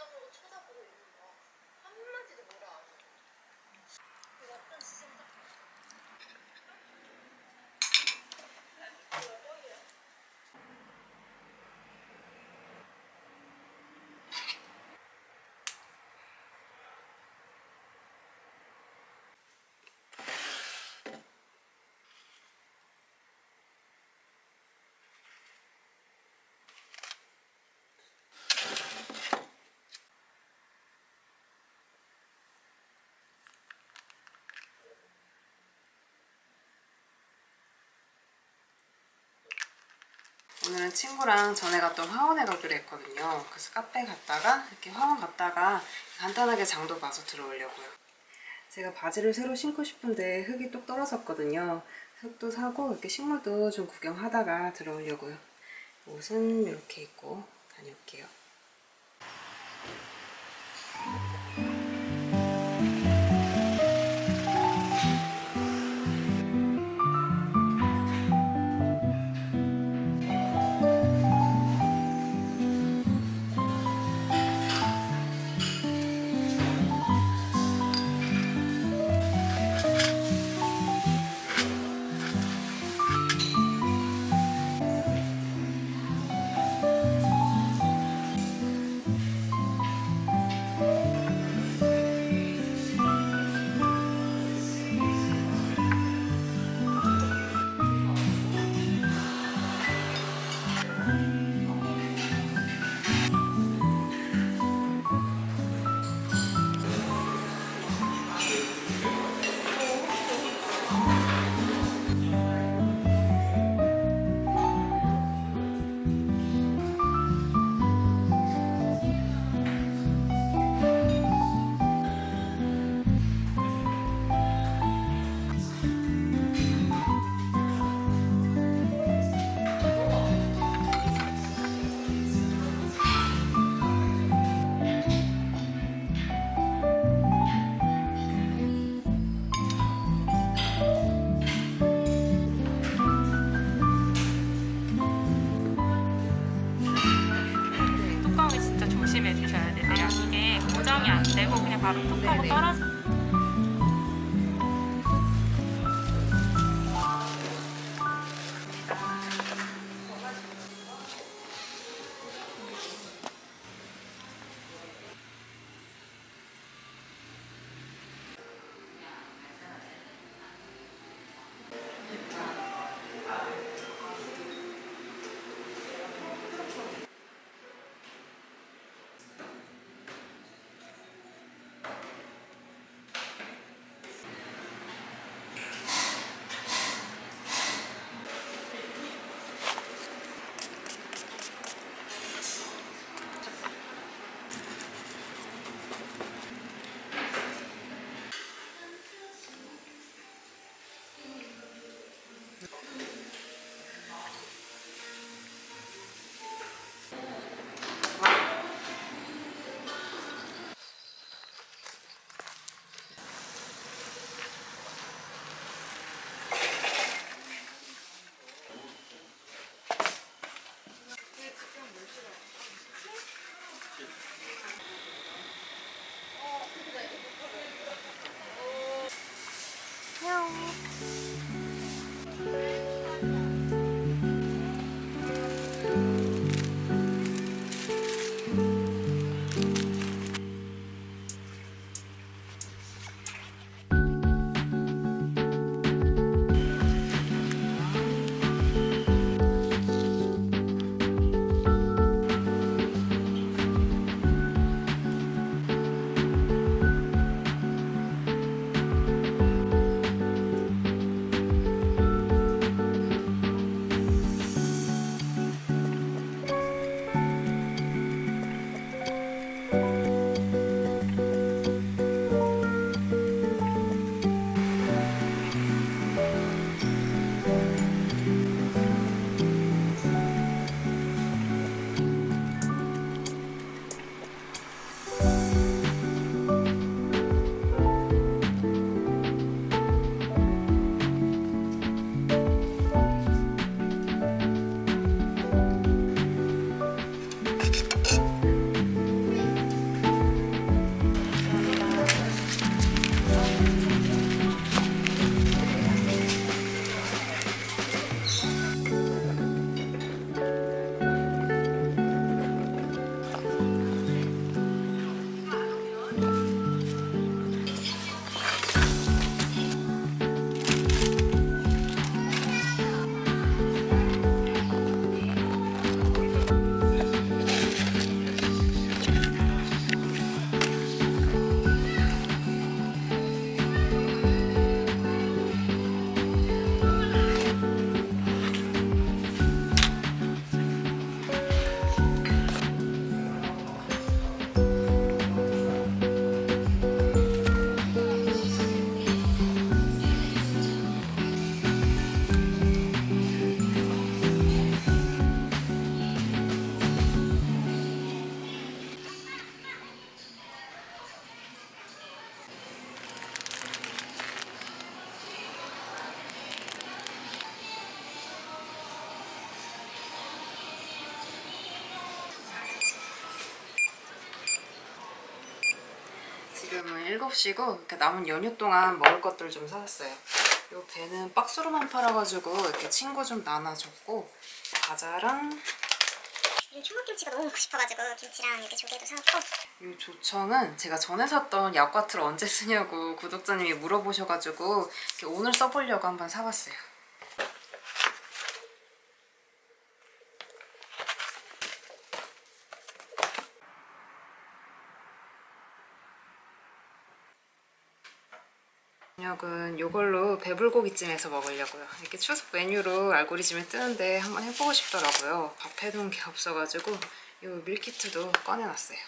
바닥으로 쳐다보고 있는 거야. 한마디도 뭐라 안 해. 그 어떤 지점이 딱 오늘은 친구랑 전에 갔던 화원에 가기로 했거든요. 그래서 카페 갔다가 이렇게 화원 갔다가 간단하게 장도 봐서 들어오려고요. 제가 바지를 새로 신고 싶은데 흙이 똑 떨어졌거든요. 흙도 사고 이렇게 식물도 좀 구경하다가 들어오려고요. 옷은 이렇게 입고 다녀올게요. 바로 뚜껑으로 떨어져. 지금은 7시고 이렇게 남은 연휴 동안 먹을 것들 좀 사왔어요. 요 배는 박스로만 팔아가지고 이렇게 친구 좀 나눠줬고, 과자랑 청국김치가 너무 먹고 싶어가지고 김치랑 이렇게 조개도 사왔고, 이 조청은 제가 전에 샀던 약과트를 언제 쓰냐고 구독자님이 물어보셔가지고 이렇게 오늘 써보려고 한번 사봤어요. 저녁은 이걸로 배불고기찜에서 먹으려고요. 이렇게 추석 메뉴로 알고리즘에 뜨는데 한번 해보고 싶더라고요. 밥 해둔 게 없어가지고 이 밀키트도 꺼내놨어요.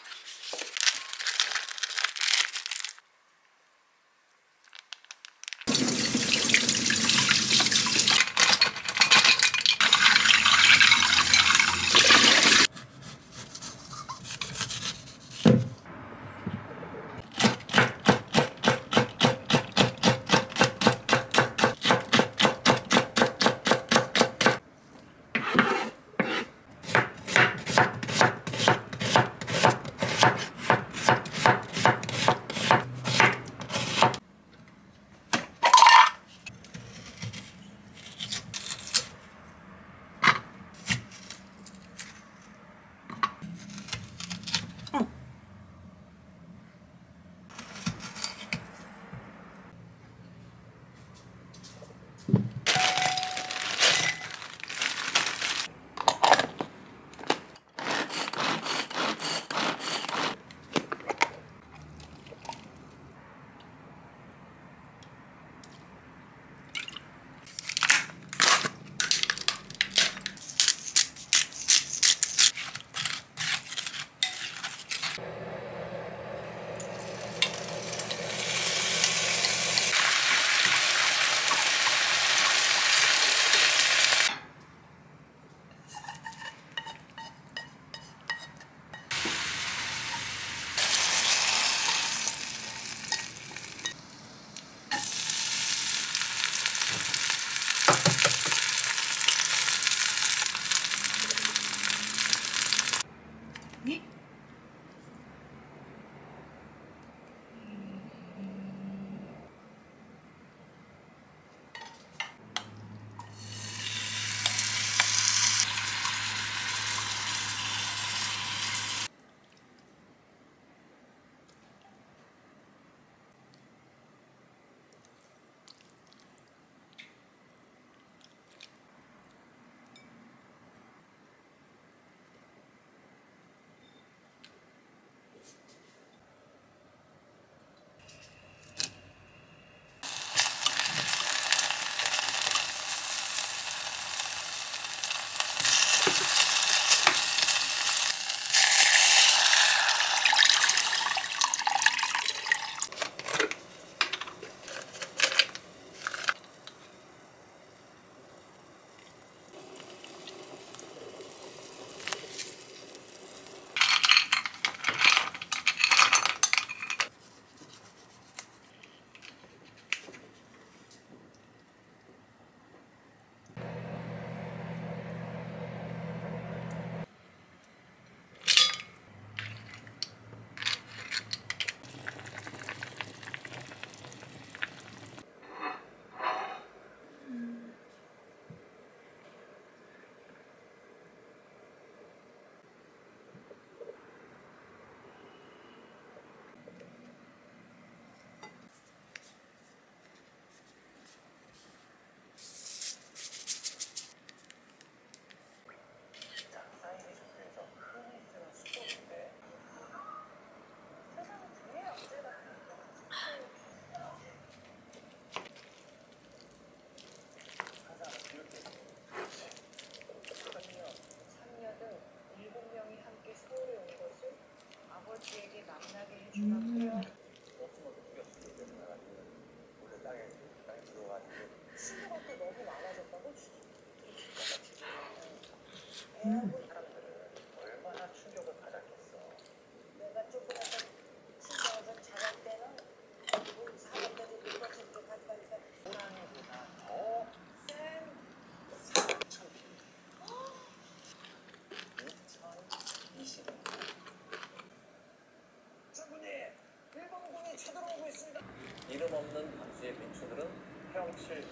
쳐들어오고 있습니다. 이름 없는 박쥐의 민초들은 헤엄칠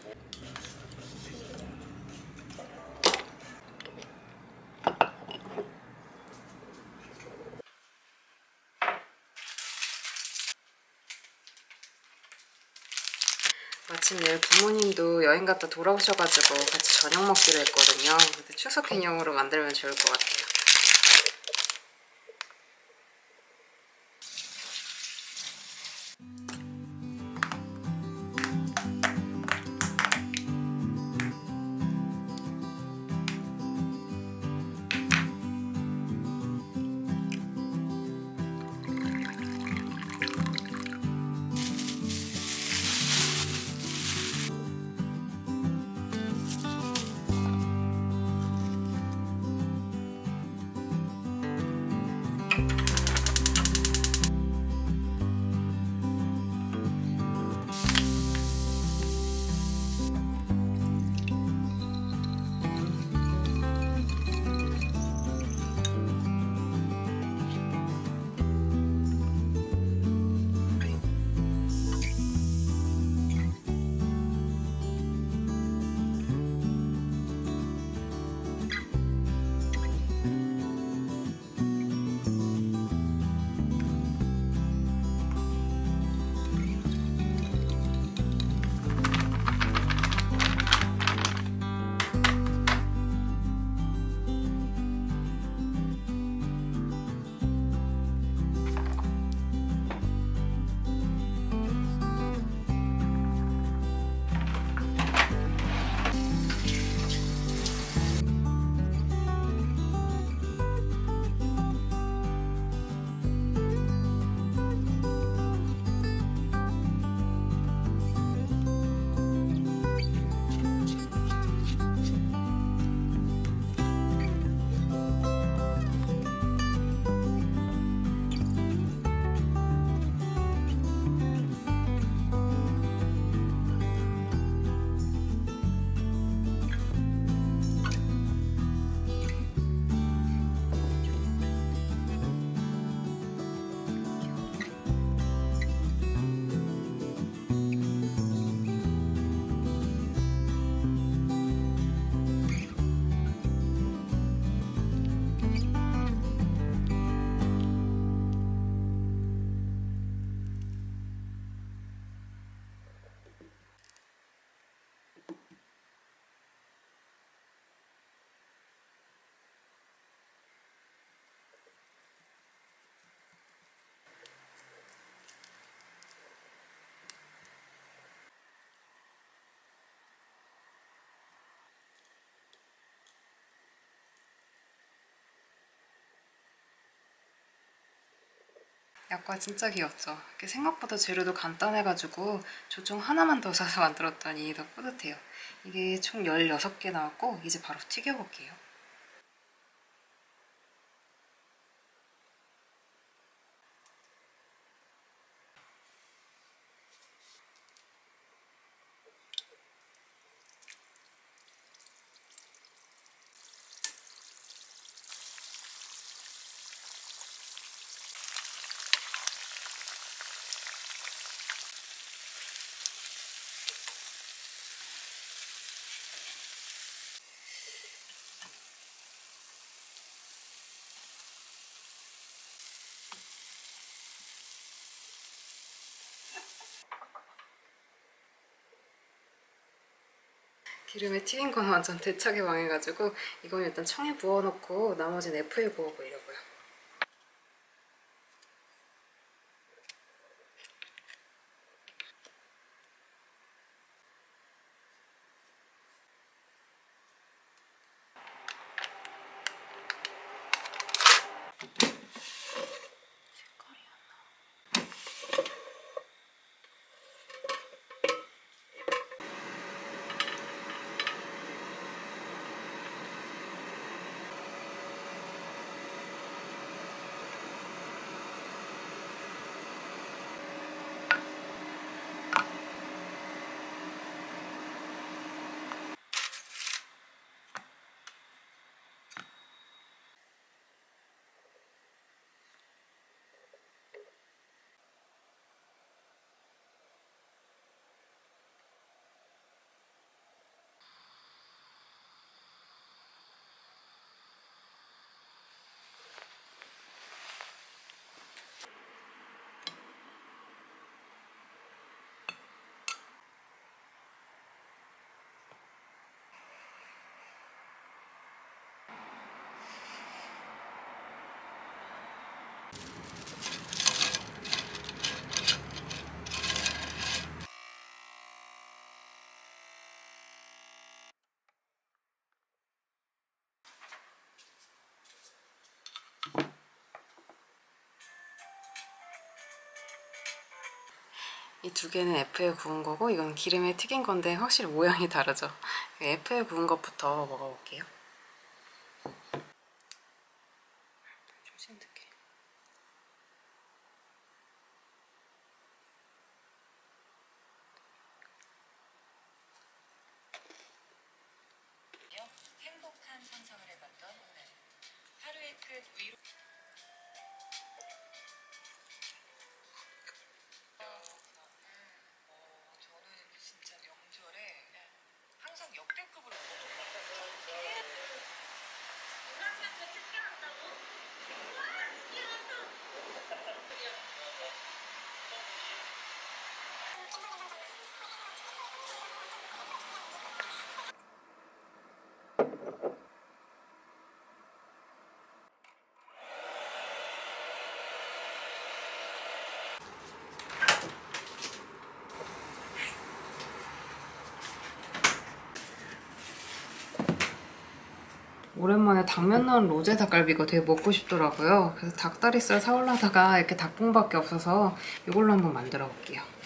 마침내 부모님도 여행 갔다 돌아오셔가지고 같이 저녁 먹기로 했거든요. 근데 추석 기념으로 만들면 좋을 것 같아요. 약과 진짜 귀엽죠? 이렇게 생각보다 재료도 간단해가지고 조종 하나만 더 사서 만들었더니 더 뿌듯해요. 이게 총 16개 나왔고 이제 바로 튀겨볼게요. 기름에 튀긴 건 완전 대차게 망해가지고 이건 일단 청에 부어놓고 나머지는 F에 구워보려고요. 이 두 개는 F에 구운 거고 이건 기름에 튀긴 건데 확실히 모양이 다르죠. F에 구운 것부터 먹어볼게요. 행복한 상상을 해봤던 오늘 하루의 끝 위로 저는 진짜 명절에 항상 역대급으로 오랜만에 당면 넣은 로제 닭갈비가 되게 먹고 싶더라고요. 그래서 닭다리살 사오려다가 이렇게 닭봉밖에 없어서 이걸로 한번 만들어 볼게요.